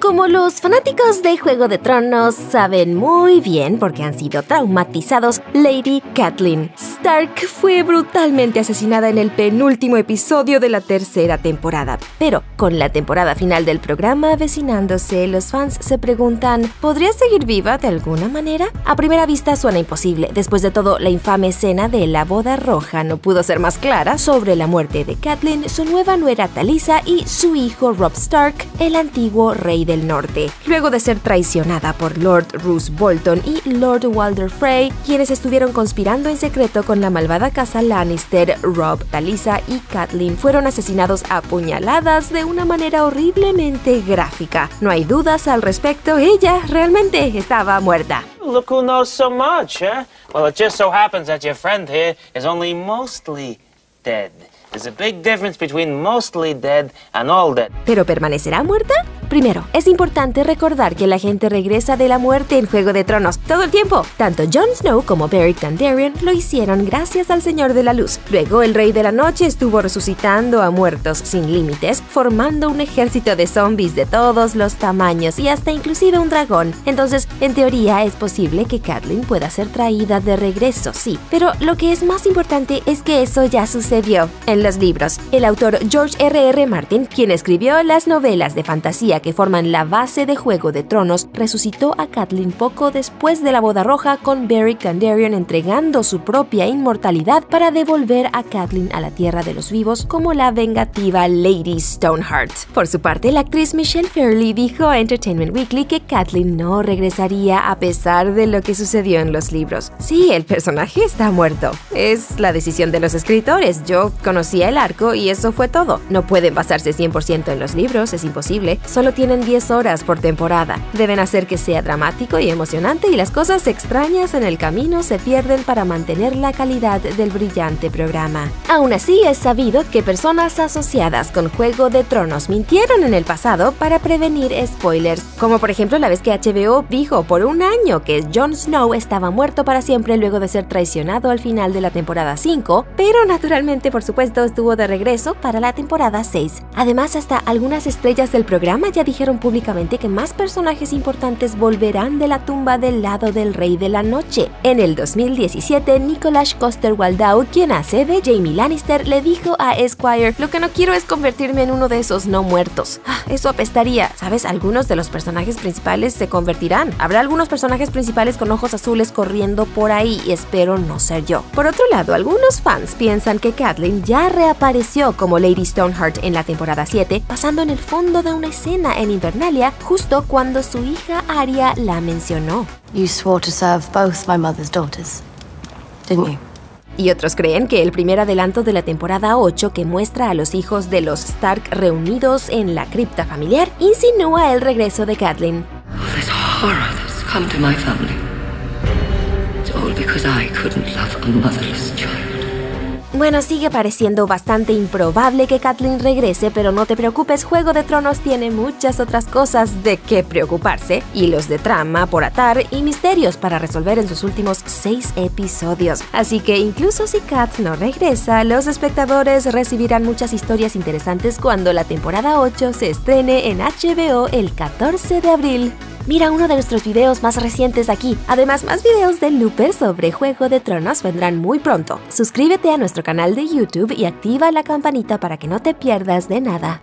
Como los fanáticos de Juego de Tronos saben muy bien porque han sido traumatizados, Lady Catelyn Stark fue brutalmente asesinada en el penúltimo episodio de la tercera temporada. Pero con la temporada final del programa avecinándose, los fans se preguntan, ¿podría seguir viva de alguna manera? A primera vista suena imposible. Después de todo, la infame escena de la Boda Roja no pudo ser más clara sobre la muerte de Catelyn, su nueva nuera Talisa y su hijo Robb Stark, el antiguo rey del norte, luego de ser traicionada por Lord Roose Bolton y Lord Walder Frey, quienes estuvieron conspirando en secreto con la malvada casa Lannister. Robb, Talisa y Catelyn fueron asesinados a puñaladas de una manera horriblemente gráfica. No hay dudas al respecto, ella realmente estaba muerta. Look who knows so much, eh? Well, it just so happens that your friend here is only mostly dead. There's a big difference between mostly dead and all dead. ¿Pero permanecerá muerta? Primero, es importante recordar que la gente regresa de la muerte en Juego de Tronos todo el tiempo. Tanto Jon Snow como Beric Dondarrion lo hicieron gracias al Señor de la Luz. Luego, el Rey de la Noche estuvo resucitando a muertos sin límites, formando un ejército de zombies de todos los tamaños y hasta inclusive un dragón. Entonces, en teoría, es posible que Catelyn pueda ser traída de regreso, sí. Pero lo que es más importante es que eso ya sucedió en los libros. El autor George R.R. Martin, quien escribió las novelas de fantasía que forman la base de Juego de Tronos, resucitó a Catelyn poco después de la Boda Roja, con Beric Dondarrion entregando su propia inmortalidad para devolver a Catelyn a la tierra de los vivos como la vengativa Lady Stoneheart. Por su parte, la actriz Michelle Fairley dijo a Entertainment Weekly que Catelyn no regresaría a pesar de lo que sucedió en los libros. Sí, el personaje está muerto. Es la decisión de los escritores. Yo conocía el arco y eso fue todo. No pueden basarse 100% en los libros, es imposible. Solo tienen 10 horas por temporada. Deben hacer que sea dramático y emocionante, y las cosas extrañas en el camino se pierden para mantener la calidad del brillante programa. Aún así, es sabido que personas asociadas con Juego de Tronos mintieron en el pasado para prevenir spoilers, como por ejemplo la vez que HBO dijo por un año que Jon Snow estaba muerto para siempre luego de ser traicionado al final de la temporada 5, pero naturalmente, por supuesto, estuvo de regreso para la temporada 6. Además, hasta algunas estrellas del programa ya dijeron públicamente que más personajes importantes volverán de la tumba del lado del Rey de la Noche. En el 2017, Nikolaj Koster-Waldau, quien hace de Jamie Lannister, le dijo a Esquire, "Lo que no quiero es convertirme en uno de esos no muertos. Ah, eso apestaría. ¿Sabes? Algunos de los personajes principales se convertirán. Habrá algunos personajes principales con ojos azules corriendo por ahí y espero no ser yo." Por otro lado, algunos fans piensan que Catelyn ya reapareció como Lady Stoneheart en la temporada 7, pasando en el fondo de una escena en Invernalia, justo cuando su hija Arya la mencionó. You swore to serve both my mother's daughters, didn't you? Y otros creen que el primer adelanto de la temporada 8, que muestra a los hijos de los Stark reunidos en la cripta familiar, insinúa el regreso de Catelyn. All this horror that's come to my family. It's all because I couldn't love a motherless child. Bueno, sigue pareciendo bastante improbable que Catelyn regrese, pero no te preocupes, Juego de Tronos tiene muchas otras cosas de qué preocuparse, hilos de trama por atar y misterios para resolver en sus últimos 6 episodios. Así que incluso si Cat no regresa, los espectadores recibirán muchas historias interesantes cuando la temporada 8 se estrene en HBO el 14 de abril. Mira uno de nuestros videos más recientes aquí. Además, más videos de Looper sobre Juego de Tronos vendrán muy pronto. Suscríbete a nuestro canal de YouTube y activa la campanita para que no te pierdas de nada.